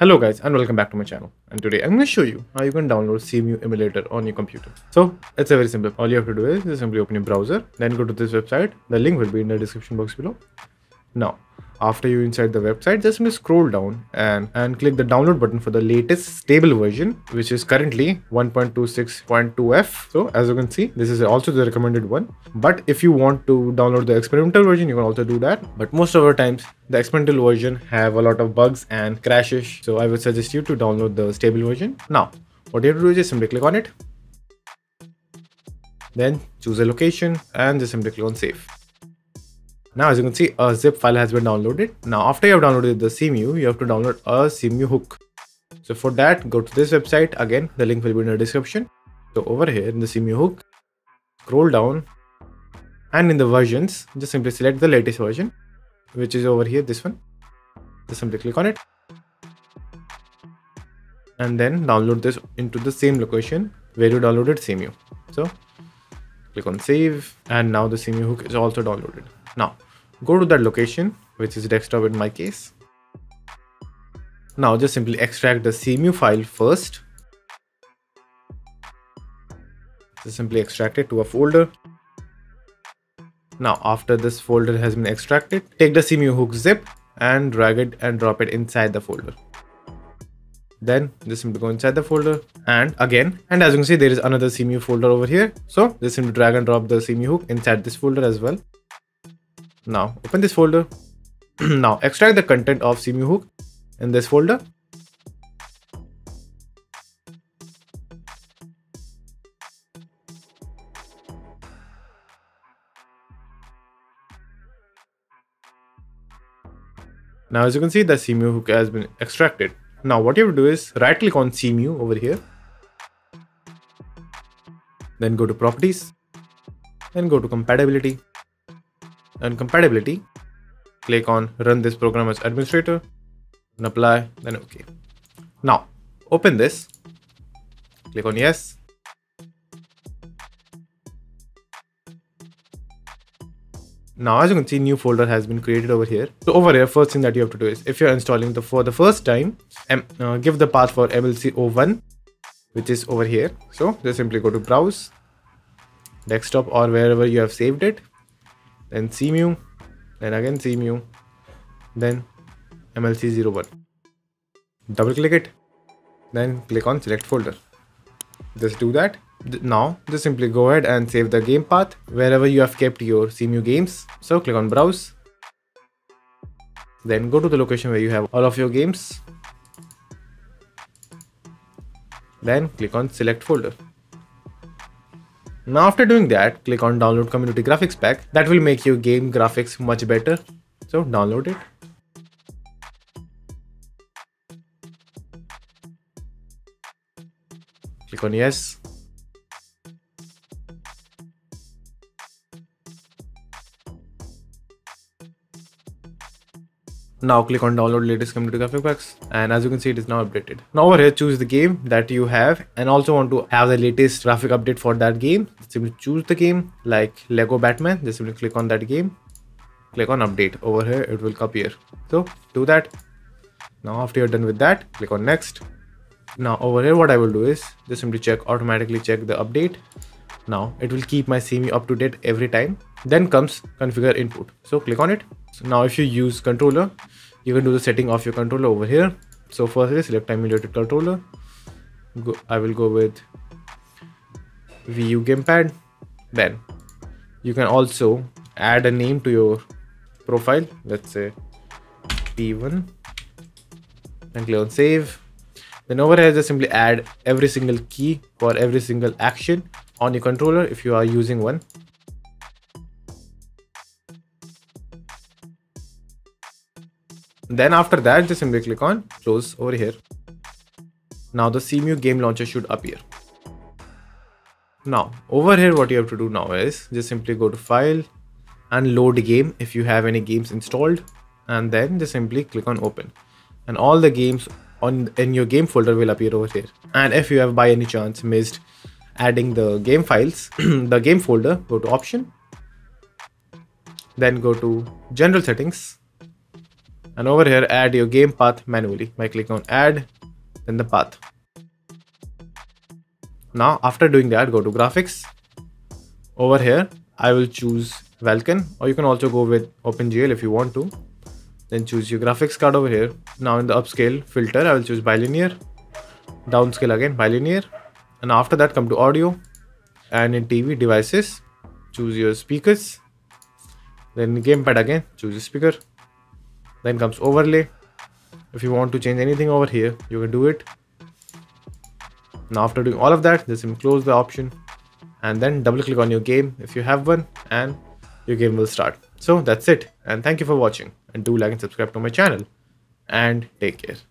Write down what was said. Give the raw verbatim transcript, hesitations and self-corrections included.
Hello guys and welcome back to my channel, and today I'm going to show you how you can download Cemu emulator on your computer. So it's a very simple. All you have to do is simply open your browser, then go to this website. The link will be in the description box below. Now after you inside the website, just scroll down and and click the download button for the latest stable version, which is currently one point two six point two F. So as you can see, this is also the recommended one, but if you want to download the experimental version, you can also do that. But most of the times the experimental version have a lot of bugs and crashes, so I would suggest you to download the stable version. Now what you have to do is just simply click on it, then choose a location and just simply click on save. Now as you can see, a zip file has been downloaded. Now after you have downloaded the Cemu, you have to download a Cemu hook. So for that, go to this website. Again, the link will be in the description. So over here in the Cemu hook, scroll down, and in the versions, just simply select the latest version, which is over here, this one. Just simply click on it, and then download this into the same location where you downloaded Cemu. So click on save, and now the Cemu hook is also downloaded. Now go to that location, which is desktop in my case. Now just simply extract the Cemu file first. Just simply extract it to a folder. Now after this folder has been extracted, take the Cemu hook zip and drag it and drop it inside the folder. Then just simply go inside the folder and again, and as you can see, there is another Cemu folder over here. So just simply drag and drop the Cemu hook inside this folder as well. Now open this folder. Now extract the content of Cemu hook in this folder. Now as you can see, the Cemu hook has been extracted. Now what you have to do is right click on Cemu over here, then go to properties, then go to compatibility. And compatibility, click on run this program as administrator and apply, then okay. Now open this, click on yes, now as you can see, new folder has been created over here. So over here, first thing that you have to do is, if you're installing the for the first time, um, uh, give the path for M L C zero one, which is over here. So just simply go to browse, desktop or wherever you have saved it, then Cemu, then again Cemu, then M L C zero one. Double click it, then click on select folder. Just do that. Now just simply go ahead and save the game path wherever you have kept your Cemu games. So click on browse, then go to the location where you have all of your games, then click on select folder. Now after doing that, click on download community graphics pack. That will make your game graphics much better. So download it. Click on yes. Now click on download latest community graphic packs, and as you can see, it is now updated. Now over here, choose the game that you have and also want to have the latest graphic update for that game. Just simply choose the game like Lego Batman. Just simply click on that game, click on update. Over here it will appear, so do that. Now after you're done with that, click on next. Now over here what I will do is just simply check automatically check the update. Now it will keep my Cemu up to date every time. Then comes configure input, so click on it. So now if you use controller, you can do the setting of your controller over here. So firstly, select emulated controller. Go, I will go with Wii U GamePad. Then you can also add a name to your profile. Let's say P one. Then click on save. Then over here, just simply add every single key for every single action on your controller if you are using one. Then after that, just simply click on close over here. Now the Cemu game launcher should appear. Now over here what you have to do now is just simply go to file and load game if you have any games installed, and then just simply click on open, and all the games on in your game folder will appear over here. And if you have by any chance missed adding the game files, the game folder, go to option, then go to general settings, and over here add your game path manually by clicking on add, then the path. Now after doing that, go to graphics. Over here I will choose Vulkan, or you can also go with OpenGL if you want to. Then choose your graphics card over here. Now in the upscale filter I will choose bilinear, downscale again bilinear, and after that come to audio, and in T V devices choose your speakers, then gamepad again choose a speaker, then comes overlay. If you want to change anything over here you can do it. Now after doing all of that, just close the option and then double click on your game if you have one, and your game will start. So that's it, and thank you for watching, and do like and subscribe to my channel, and take care.